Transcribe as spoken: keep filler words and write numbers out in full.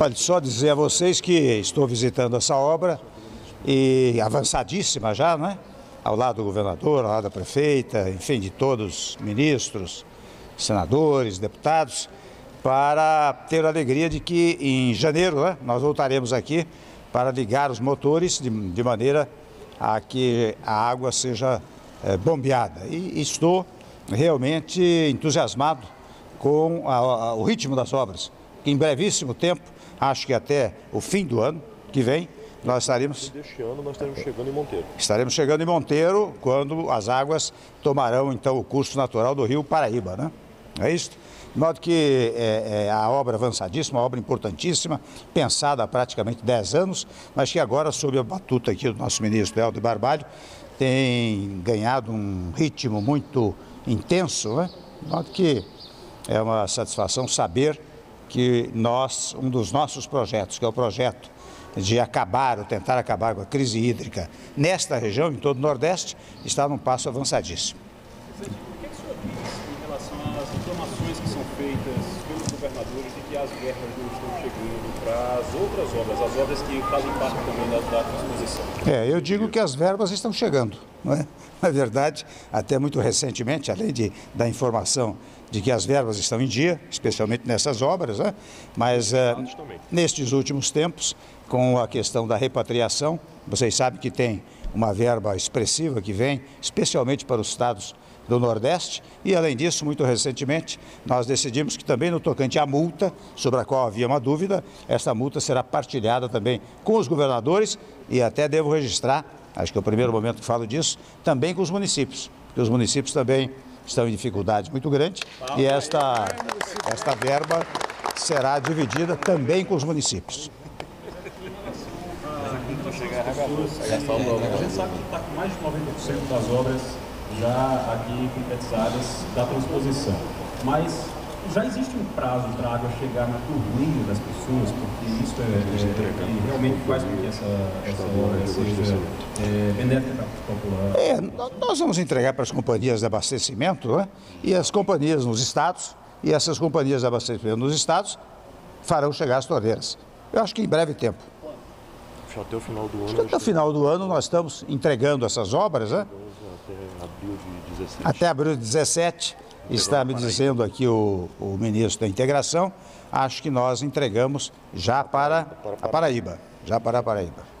Olha, só dizer a vocês que estou visitando essa obra, e avançadíssima já, né? Ao lado do governador, ao lado da prefeita, enfim, de todos os ministros, senadores, deputados, para ter a alegria de que em janeiro, né, nós voltaremos aqui para ligar os motores de, de maneira a que a água seja é, bombeada. E estou realmente entusiasmado com a, a, o ritmo das obras. Em brevíssimo tempo, acho que até o fim do ano que vem, nós estaremos... Deste ano nós estaremos chegando em Monteiro. Estaremos chegando em Monteiro quando as águas tomarão, então, o curso natural do rio Paraíba, né? É isso? De modo que é, é a obra avançadíssima, uma obra importantíssima, pensada há praticamente dez anos, mas que agora, sob a batuta aqui do nosso ministro Helder Barbalho, tem ganhado um ritmo muito intenso, né? De modo que é uma satisfação saber que nós, um dos nossos projetos, que é o projeto de acabar ou tentar acabar com a crise hídrica nesta região, em todo o Nordeste, está num passo avançadíssimo. Presidente, o que o senhor diz em relação às reclamações que são feitas pelos governadores de que as verbas não estão chegando para as outras obras, as obras que fazem parte também da, da transposição? É, eu digo que as verbas estão chegando, não é? Na verdade, até muito recentemente, além de, da informação de que as verbas estão em dia, especialmente nessas obras, né? Mas é, nestes últimos tempos, com a questão da repatriação, vocês sabem que tem uma verba expressiva que vem, especialmente para os estados do Nordeste, e além disso, muito recentemente, nós decidimos que também no tocante à multa, sobre a qual havia uma dúvida, essa multa será partilhada também com os governadores e até devo registrar, acho que é o primeiro momento que falo disso, também com os municípios, porque os municípios também estão em dificuldade muito grande e esta, esta verba será dividida também com os municípios. A gente sabe que está com mais de noventa por cento das obras já aqui concretizadas da transposição, mas já existe um prazo para a água chegar na torneira das pessoas, porque isso é, é, realmente faz com que essa, essa obra seja é, benéfica para o popular. É, nós vamos entregar para as companhias de abastecimento, né? E as companhias nos estados, e essas companhias de abastecimento nos estados farão chegar as torneiras. Eu acho que em breve tempo. Até o final do ano. Acho que até o final do ano nós estamos entregando essas obras, né? Até abril de dezessete, está me dizendo aqui o, o ministro da Integração, acho que nós entregamos já para a Paraíba, já para a Paraíba.